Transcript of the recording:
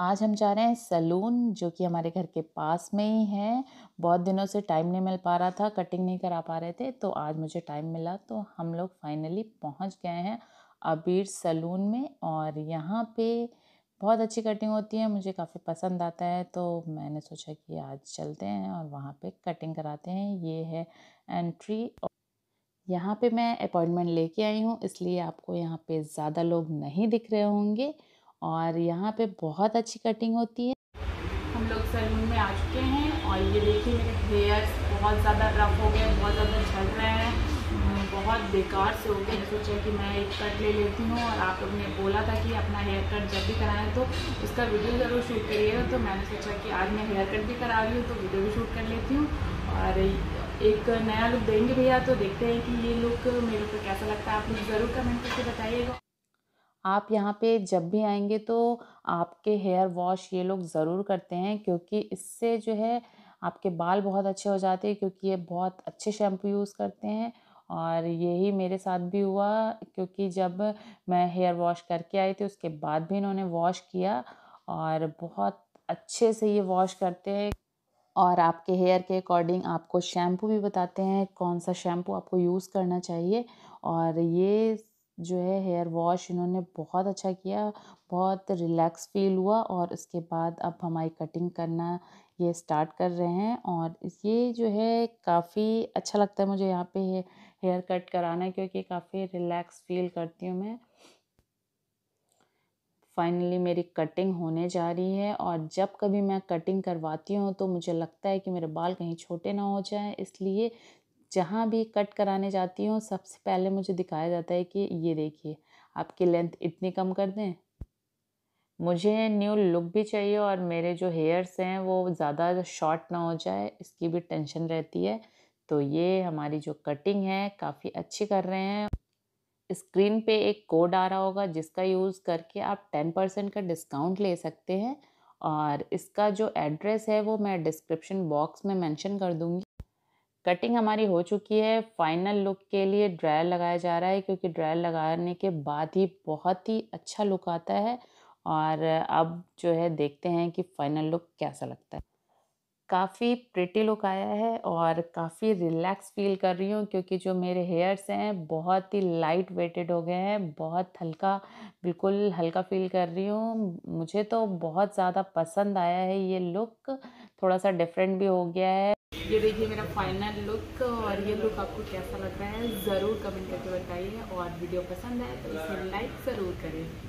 आज हम जा रहे हैं सैलून जो कि हमारे घर के पास में ही है। बहुत दिनों से टाइम नहीं मिल पा रहा था, कटिंग नहीं करा पा रहे थे, तो आज मुझे टाइम मिला तो हम लोग फाइनली पहुंच गए हैं अबीर सैलून में। और यहाँ पे बहुत अच्छी कटिंग होती है, मुझे काफ़ी पसंद आता है, तो मैंने सोचा कि आज चलते हैं और वहाँ पे कटिंग कराते हैं। ये है एंट्री। यहाँ पे मैं अपॉइंटमेंट लेके आई हूँ इसलिए आपको यहाँ पे ज़्यादा लोग नहीं दिख रहे होंगे और यहाँ पे बहुत अच्छी कटिंग होती है। हम लोग सैलून में आ चुके हैं और ये देखिए मेरे हेयर्स बहुत ज़्यादा रफ हो गए, बहुत ज़्यादा झड़ रहे हैं, बहुत बेकार से हो गया। सोचा कि मैं एक कट ले लेती हूँ और आप लोग ने बोला था कि अपना हेयर कट जब भी कराएं तो उसका वीडियो ज़रूर शूट करिएगा, तो मैंने सोचा कि आज मैं हेयर कट भी करा रही हूँ तो वीडियो भी शूट कर लेती हूँ और एक नया लुक देंगे भैया। तो देखते हैं कि ये लुक मेरे को कैसा लगता है, आप मुझे ज़रूर कमेंट करके बताइएगा। आप यहाँ पे जब भी आएंगे तो आपके हेयर वॉश ये लोग ज़रूर करते हैं क्योंकि इससे जो है आपके बाल बहुत अच्छे हो जाते हैं, क्योंकि ये बहुत अच्छे शैम्पू यूज़ करते हैं। और यही मेरे साथ भी हुआ क्योंकि जब मैं हेयर वॉश करके आई थी उसके बाद भी इन्होंने वॉश किया और बहुत अच्छे से ये वॉश करते हैं और आपके हेयर के अकॉर्डिंग आपको शैम्पू भी बताते हैं कौन सा शैम्पू आपको यूज़ करना चाहिए। और ये जो है हेयर वॉश इन्होंने बहुत अच्छा किया, बहुत रिलैक्स फील हुआ। और उसके बाद अब हमारी कटिंग करना ये स्टार्ट कर रहे हैं और ये जो है काफ़ी अच्छा लगता है मुझे यहाँ पे हेयर कट कराना क्योंकि काफ़ी रिलैक्स फील करती हूँ मैं। फाइनली मेरी कटिंग होने जा रही है और जब कभी मैं कटिंग करवाती हूँ तो मुझे लगता है कि मेरे बाल कहीं छोटे ना हो जाएं, इसलिए जहाँ भी कट कराने जाती हूँ सबसे पहले मुझे दिखाया जाता है कि ये देखिए आपकी लेंथ इतनी कम कर दें। मुझे न्यू लुक भी चाहिए और मेरे जो हेयर्स हैं वो ज़्यादा शॉर्ट ना हो जाए, इसकी भी टेंशन रहती है। तो ये हमारी जो कटिंग है काफ़ी अच्छी कर रहे हैं। स्क्रीन पे एक कोड आ रहा होगा जिसका यूज़ करके आप 10% का डिस्काउंट ले सकते हैं और इसका जो एड्रेस है वो मैं डिस्क्रिप्शन बॉक्स में मेंशन कर दूँगी। कटिंग हमारी हो चुकी है। फाइनल लुक के लिए ड्रायर लगाया जा रहा है क्योंकि ड्रायर लगाने के बाद ही बहुत ही अच्छा लुक आता है। और अब जो है देखते हैं कि फाइनल लुक कैसा लगता है। काफ़ी प्रिटी लुक आया है और काफ़ी रिलैक्स फील कर रही हूँ क्योंकि जो मेरे हेयर्स हैं बहुत ही लाइट वेटेड हो गए हैं, बहुत हल्का, बिल्कुल हल्का फील कर रही हूँ। मुझे तो बहुत ज़्यादा पसंद आया है ये लुक, थोड़ा सा डिफरेंट भी हो गया है। ये देखिए मेरा फाइनल लुक और ये लुक आपको कैसा लग रहा है ज़रूर कमेंट करके बताइए और वीडियो पसंद आए तो इसे लाइक ज़रूर करें।